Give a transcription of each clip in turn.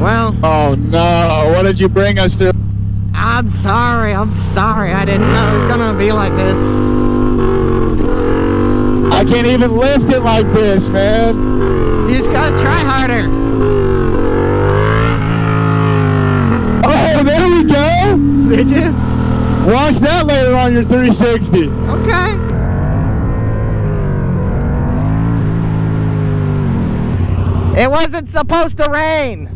Well. Oh no, what did you bring us to? I'm sorry. I didn't know it was gonna be like this. I can't even lift it like this, man. You just gotta try harder. Oh, there we go. Did you? Watch that later on your 360. Okay. It wasn't supposed to rain.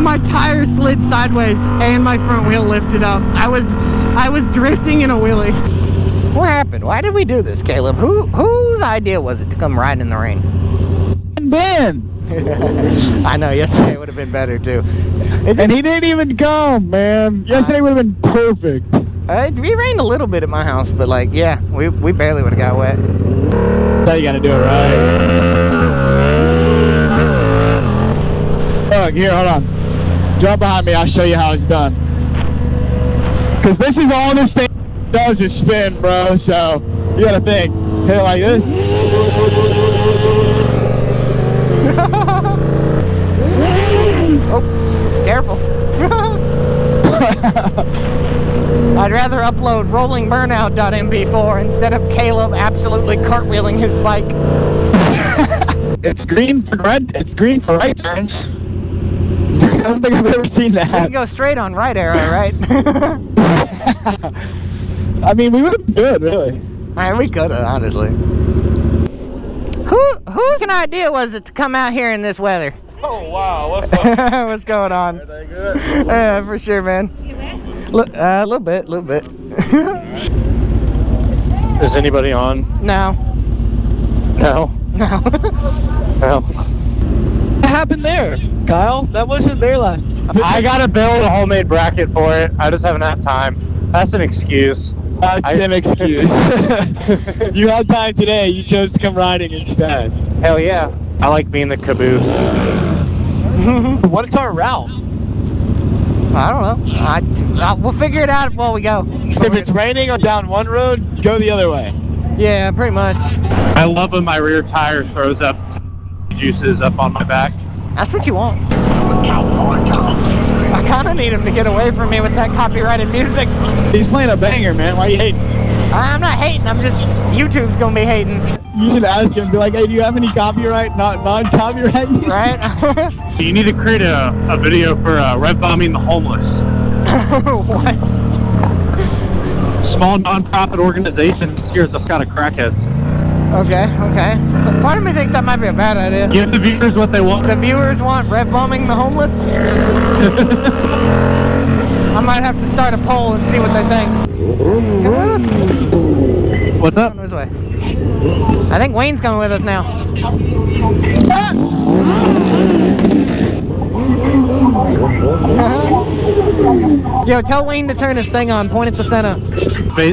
My tire slid sideways and my front wheel lifted up. I was drifting in a wheelie. What happened? Why did we do this, Caleb? Whose idea was it to come ride in the rain? Ben. I know, yesterday would have been better too. And he didn't even come, man. Yesterday would have been perfect. We rained a little bit at my house, but like, yeah, we barely would have got wet. So you gotta do it right. Look, here, hold on. Drop behind me, I'll show you how it's done. Cause this is all this thing does is spin, bro, so you gotta think. Hit it like this. Oh, careful. I'd rather upload rollingburnout.mp4 instead of Caleb absolutely cartwheeling his bike. It's green for red. It's green for right turns. I don't think I've ever seen that. You can go straight on right arrow, right? I mean, we would have been good, really. I mean, we could have, honestly. Whose idea was it to come out here in this weather? Oh wow, what's up? What's going on? Everything good? Yeah, for sure, man. A little bit, Is anybody on? No. No. No. What happened there, Kyle? That wasn't there last. I gotta build a homemade bracket for it. I just haven't had time. That's an excuse. That's an excuse. You had time today. You chose to come riding instead. Hell yeah. I like being the caboose. What is our route? I don't know. We'll figure it out while we go. So if it's raining or down one road, go the other way. Yeah, pretty much. I love when my rear tire throws up juices up on my back. That's what you want. I kind of need him to get away from me with that copyrighted music. He's playing a banger, man. Why are you hating? I'm not hating. I'm just, YouTube's going to be hating. You should ask him, be like, hey, do you have any copyright, non-copyright music? Right? You need to create a video for red bombing the homeless. What? Small non-profit organization that scares the fuck out of crackheads. Okay. So part of me thinks that might be a bad idea. Give the viewers what they want. The viewers want red bombing the homeless? I might have to start a poll and see what they think. What's up? I think Wayne's coming with us now. Yo, tell Wayne to turn his thing on, point at the center.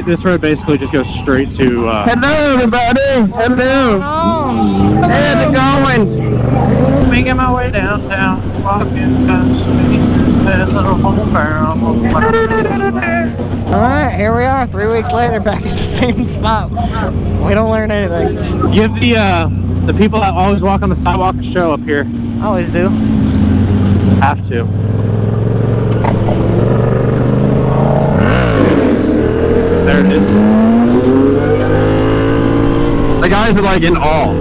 This road basically just goes straight to... Hello everybody! Hello! How's it going? Making my way downtown, walking past spaces, there's a whole barrel. Alright, here we are, 3 weeks later, back at the same spot. We don't learn anything. Give the people that always walk on the sidewalk a show up here. Always do. Have to. There it is. The guys are like in awe.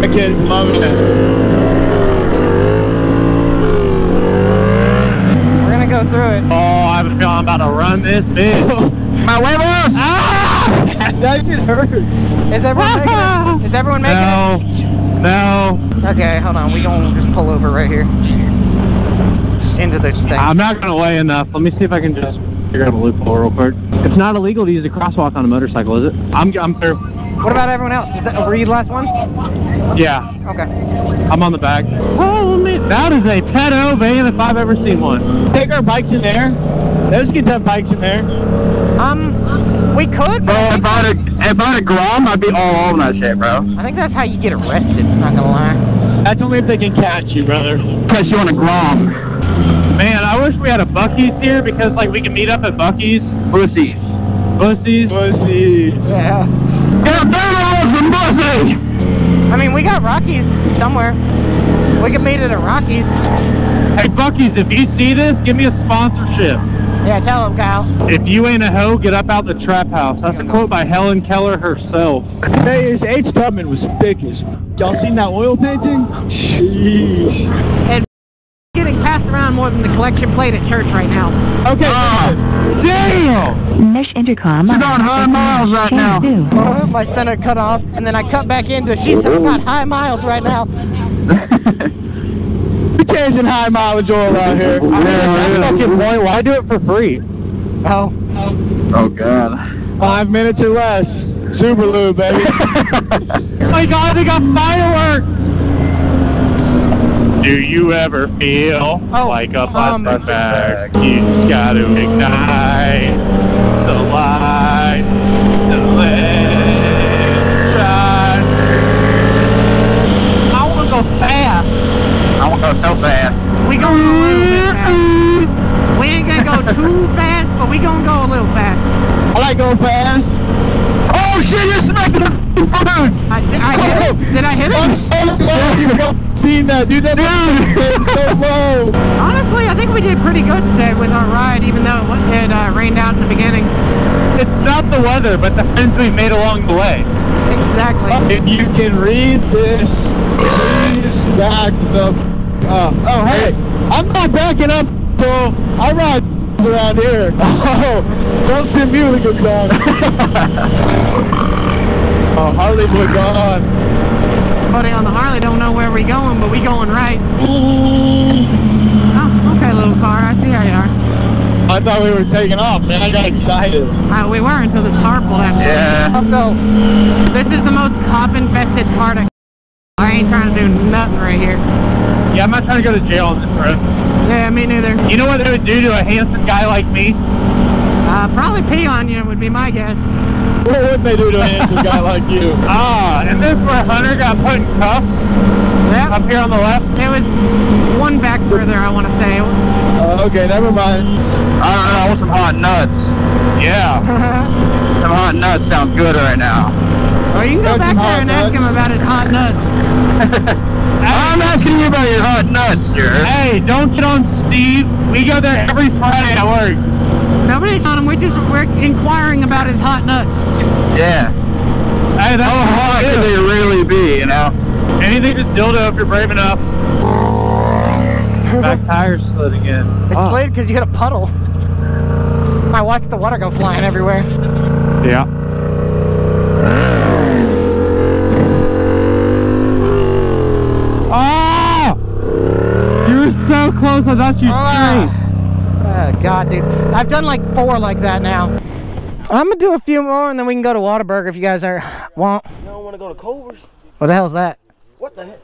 The kids love it. We're gonna go through it. Oh, I have a feeling I'm about to run this bitch. My huevos! Ah! That shit hurts. Is everyone making it? Is everyone making it? No. Okay, hold on. We gonna just pull over right here. Just into the thing. I'm not gonna weigh enough. Let me see if I can just figure out a loophole real quick. It's not illegal to use a crosswalk on a motorcycle, is it? I'm clear. What about everyone else? Is that were you the last one? Yeah. Okay. I'm on the back. Oh, man. That is a pedo van if I've ever seen one. Take our bikes in there. Those kids have bikes in there. We could, bro. Well, if I had a Grom, I'd be all on that shit, bro. I think that's how you get arrested, I'm not gonna lie. That's only if they can catch you, brother. Catch you on a Grom. Man, I wish we had a Buc-ee's here because, like, we can meet up at Buc-ee's. Buc-ee's. Yeah. Get a better from Buc-ee's! I mean, we got Rockies somewhere. We can meet at a Rockies. Hey, Buc-ee's, if you see this, give me a sponsorship. Yeah, tell him, Kyle. If you ain't a hoe, get up out the trap house. That's a quote by Helen Keller herself. Hey, this H. Tubman was thick as f***. Y'all seen that oil painting? Sheesh. And getting passed around more than the collection plate at church right now. Okay. Damn! Mesh intercom. She's on high miles right now. Oh, my center cut off, and then I cut back into. She's got high miles right now. Changing high mileage oil out here. Yeah, fucking point. Why do it for free? Oh. Oh god. 5 minutes or less. Super Lube, baby. Oh my god, they got fireworks. Do you ever feel like a plastic bag? You just got to ignite the light to let it shine. I want to go fast. I want to go so fast. We gonna go a little bit fast. We ain't gonna go too fast, but we gonna go a little fast. I like going fast. Oh shit! You smacked the food. Did I hit it? I'm so low. You've seen that, dude? That dude is so low. Honestly, I think we did pretty good today with our ride, even though it rained out in the beginning. It's not the weather, but the friends we've made along the way. Exactly. If you can read this, please back the up. Oh, hey, I'm not backing up, bro. I ride around here. Oh, don't Tim Mulligan dog. Oh, Harley boy gone. Buddy on the Harley don't know where we going, but we going right. Oh, okay, little car. I see how you are. I thought we were taking off, man. I got excited. We were until this car pulled out. Yeah. Also, this is the most cop-infested part of. I ain't trying to do nothing right here. Yeah, I'm not trying to go to jail on this road. Yeah, me neither. You know what they would do to a handsome guy like me? Probably pee on you would be my guess. What would they do to a handsome guy like you? And this where Hunter got put in cuffs. Yep. Up here on the left? It was one back further, I want to say. Okay, never mind. I don't know, I want some hot nuts. Yeah. Some hot nuts sound good right now. Well, you can go back there and ask him about his hot nuts. I'm asking you about your hot nuts, sir. Hey, don't get on Steve. We go there every Friday at work. Nobody's on him, we're inquiring about his hot nuts. Yeah. Hey, that's how hot could they really be, you know? Anything to dildo if you're brave enough. Back tire slid again. It slid because you hit a puddle. I watched the water go flying everywhere. Yeah. Oh! You were so close, I thought you straight. Oh god, dude. I've done like 4 like that now. I'm gonna do a few more and then we can go to Whataburger if you guys want. You don't want to go to Culver's? What the hell is that? What the heck?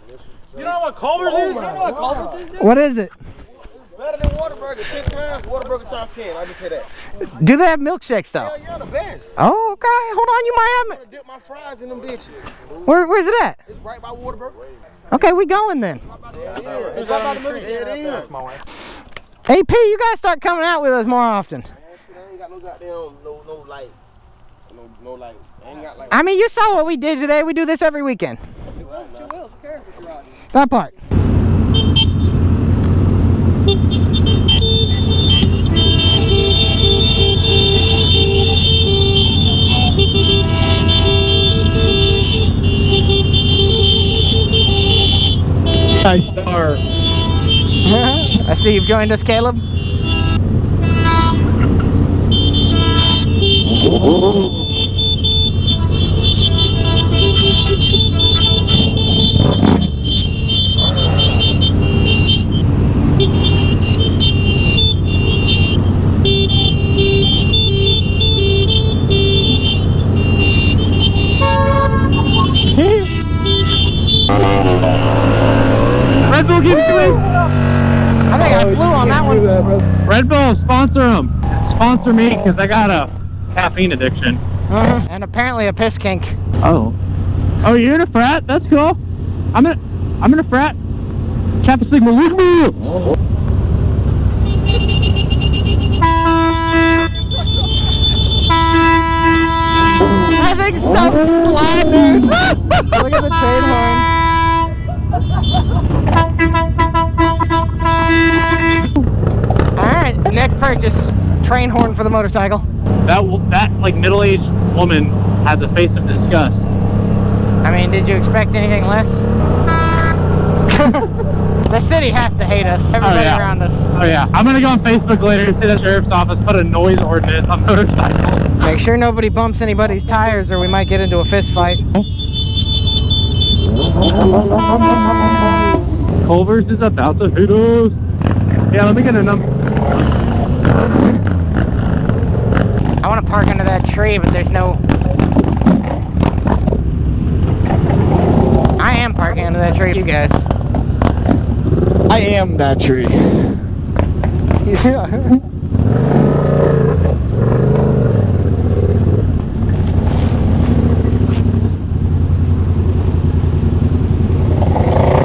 You know what Culver's is? You know what Culver's is? Dude? What is it? It's better than Whataburger 10 times, Whataburger times 10. I just said that. Do they have milkshakes though? Hell yeah, the best. Oh, okay. Hold on, you Miami. I'm gonna dip my fries in them bitches. Where's it at? It's right by Whataburger. Okay, we going then. It's right by the movie. Yeah, it is. AP, you guys start coming out with us more often. Man, shit, I ain't got no goddamn, no light. No light. I mean, you saw what we did today. We do this every weekend. That part. Nice star. I see you've joined us, Caleb. Oh. Red Bull, give it away. I think I flew on that one. Red Bull, sponsor them. Sponsor me, because I got a caffeine addiction. And apparently a piss kink. Oh, you're in a frat? That's cool. I'm in a frat. Kappa Sigma, look at me. That thing's so fly, dude. Look at the train horn. purchase. Train horn for the motorcycle. That like middle-aged woman had the face of disgust. I mean, did you expect anything less? The city has to hate us. Everybody around us. Oh yeah. I'm gonna go on Facebook later and see the sheriff's office put a noise ordinance on motorcycles. Make sure nobody bumps anybody's tires, or we might get into a fist fight. Culver's is about to hit us. Yeah, let me get a number. I want to park under that tree, but there's no... I am parking under that tree, you guys. I am that tree. Yeah.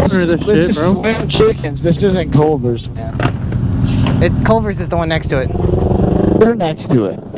This is Slim Chickens. This isn't Culver's, man. Culver's is the one next to it. They're next to it.